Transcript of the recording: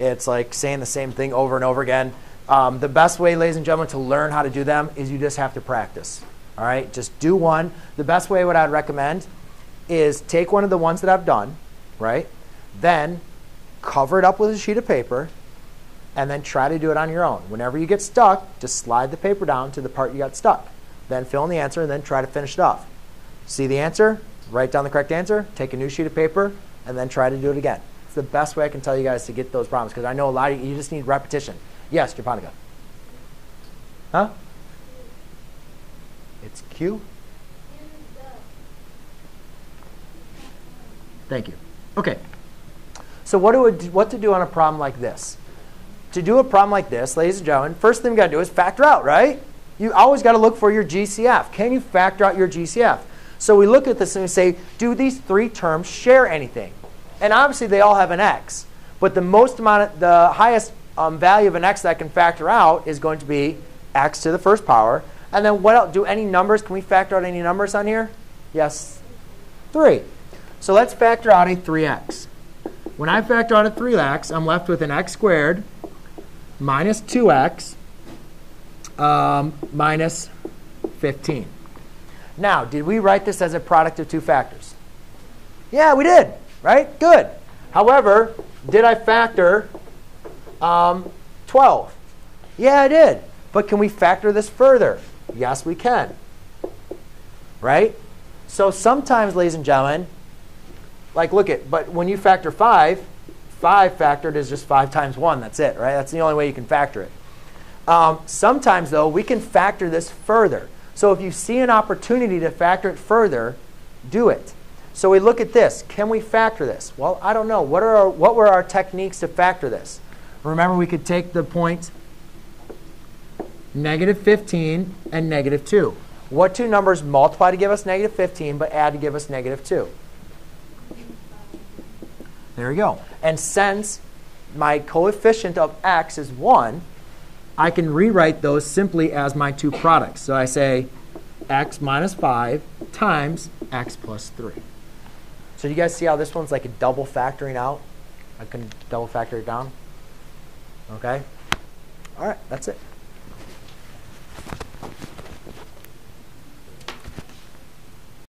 It's like saying the same thing over and over again. The best way, ladies and gentlemen, to learn how to do them is you just have to practice. All right, just do one. The best way, what I'd recommend, is take one of the ones that I've done, right? Then cover it up with a sheet of paper, and then try to do it on your own. Whenever you get stuck, just slide the paper down to the part you got stuck. Then fill in the answer, and then try to finish it off. See the answer, write down the correct answer, take a new sheet of paper, and then try to do it again. It's the best way I can tell you guys to get those problems, because I know a lot of you just need repetition. Yes, Japonica. Huh? It's Q. Thank you. OK. So what to do on a problem like this? To do a problem like this, ladies and gentlemen, first thing you got to do is factor out, right? You always got to look for your GCF. Can you factor out your GCF? So we look at this and we say, do these three terms share anything? And obviously, they all have an x. But the most amount of, the highest value of an x that I can factor out is going to be x to the first power. And then what else? Do any numbers? Can we factor out any numbers on here? Yes, 3. So let's factor out a 3x. When I factor out a 3x, I'm left with an x squared minus 2x minus 15. Now, did we write this as a product of two factors? Yeah, we did, right? Good. However, did I factor 12? Yeah, I did. But can we factor this further? Yes, we can, right? So sometimes, ladies and gentlemen, like look at, but when you factor 5, 5 factored is just 5 times 1. That's it, right? That's the only way you can factor it. Sometimes, though, we can factor this further. So if you see an opportunity to factor it further, do it. So we look at this. Can we factor this? Well, I don't know. What were our techniques to factor this? Remember, we could take the point -15 and -2. What two numbers multiply to give us -15 but add to give us -2? There we go. And since my coefficient of x is 1, I can rewrite those simply as my two products. So I say x minus 5 times x plus 3. So you guys see how this one's like a double factoring out? I can double factor it down. OK? All right, that's it.